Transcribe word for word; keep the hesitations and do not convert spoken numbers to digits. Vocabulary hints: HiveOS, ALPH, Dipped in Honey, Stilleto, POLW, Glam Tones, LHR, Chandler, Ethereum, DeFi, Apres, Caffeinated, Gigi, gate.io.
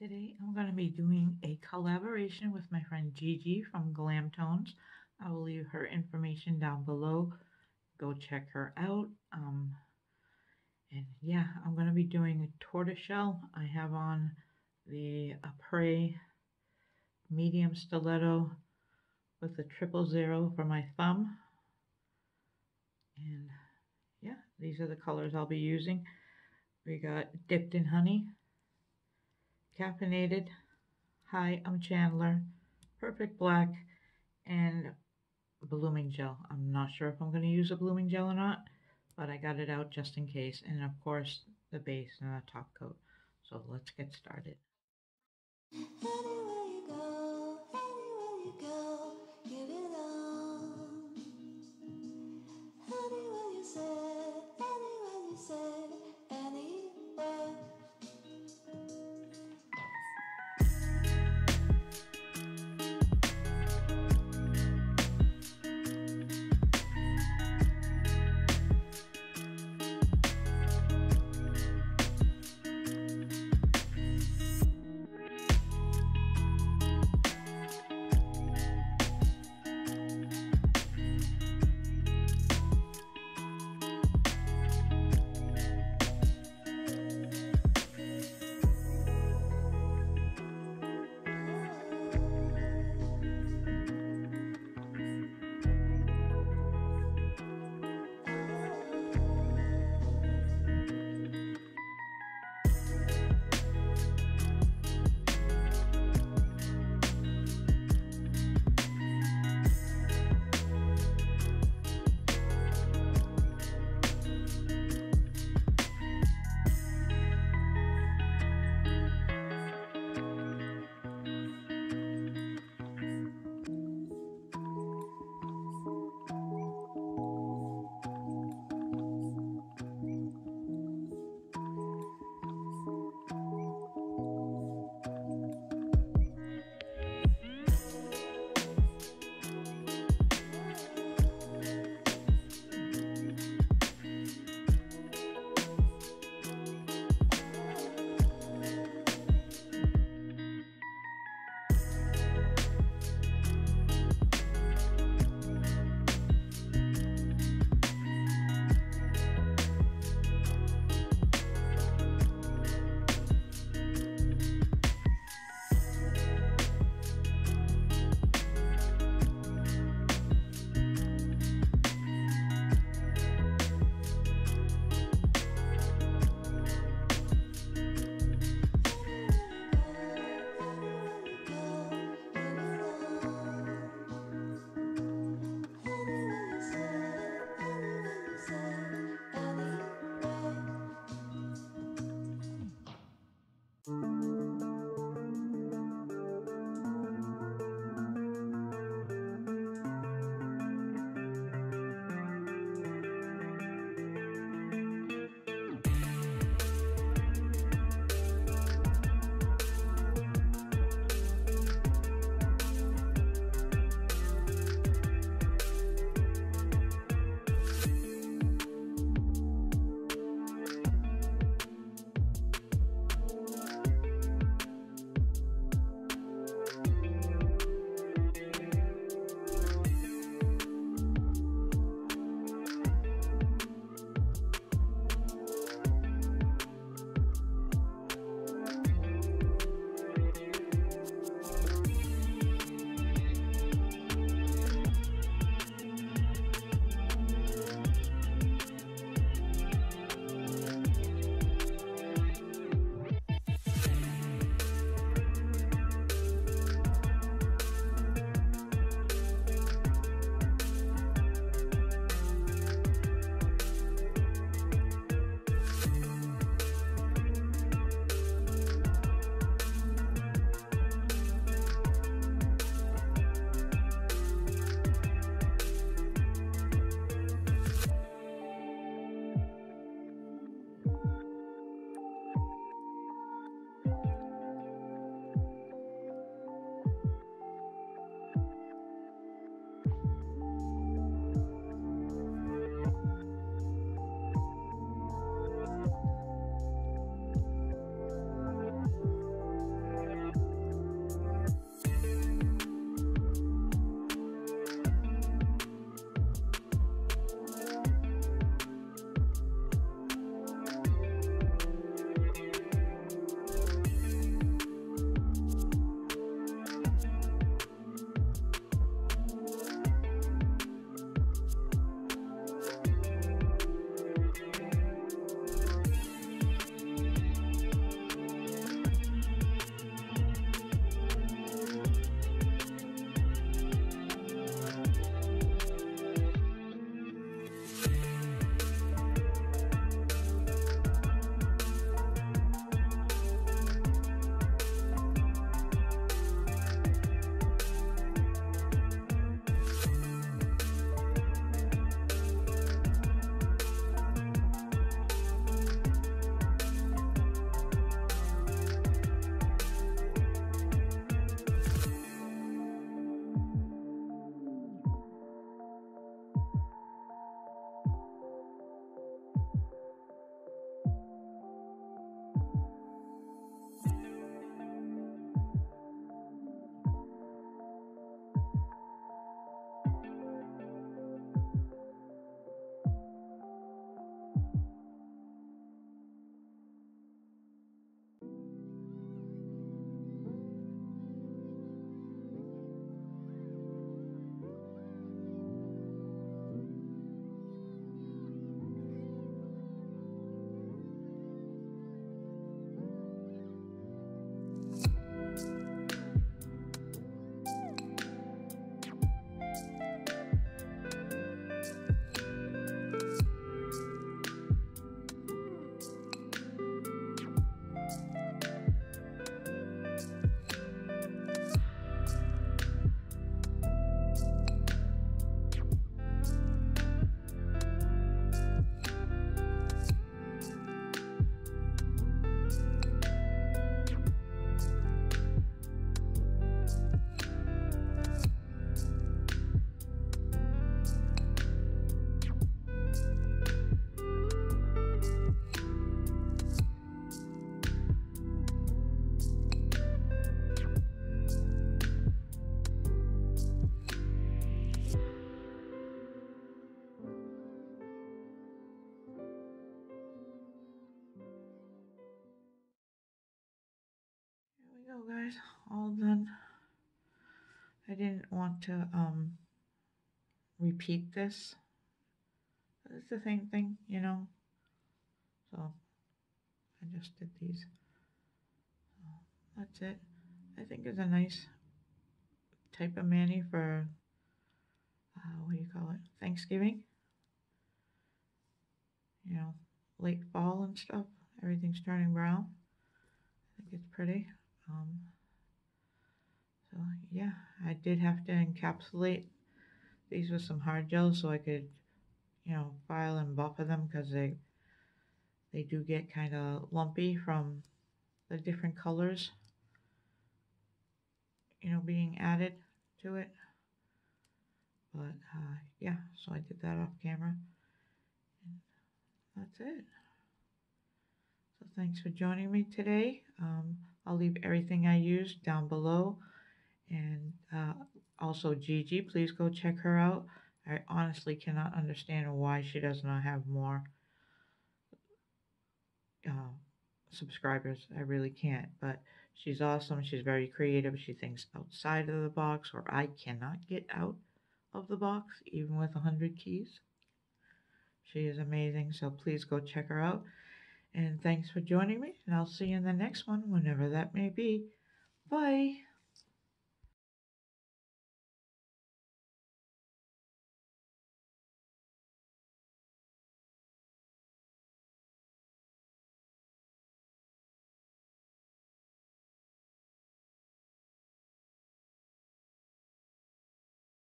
Today I'm going to be doing a collaboration with my friend Gigi from Glam Tones. I will leave her information down below. Go check her out. Um, and yeah, I'm going to be doing a tortoiseshell. I have on the Apres medium stiletto with the triple zero for my thumb. And yeah, these are the colors I'll be using. We got Dipped in Honey, Caffeinated, Hi, I'm Chandler, Perfect Black, and Blooming Gel. I'm not sure if I'm going to use a blooming gel or not, but I got it out just in case. And of course, the base and the top coat. So let's get started. go, guys, all done. I didn't want to um repeat this. It's the same thing, you know, so I just did these. So that's it. I think it's a nice type of mani for uh, what do you call it, Thanksgiving, you know, late fall and stuff. Everything's turning brown. I think it's pretty. Um, so yeah, I did have to encapsulate these with some hard gels so I could, you know, file and buffer them, because they they do get kind of lumpy from the different colors, you know, being added to it. But uh, yeah, so I did that off camera, and that's it. So thanks for joining me today. Um, I'll leave everything I used down below, and uh, also Gigi, please go check her out. I honestly cannot understand why she does not have more uh, subscribers. I really can't, but she's awesome. She's very creative. She thinks outside of the box, or I cannot get out of the box, even with one hundred keys. She is amazing, so please go check her out. And thanks for joining me, and I'll see you in the next one, whenever that may be. Bye!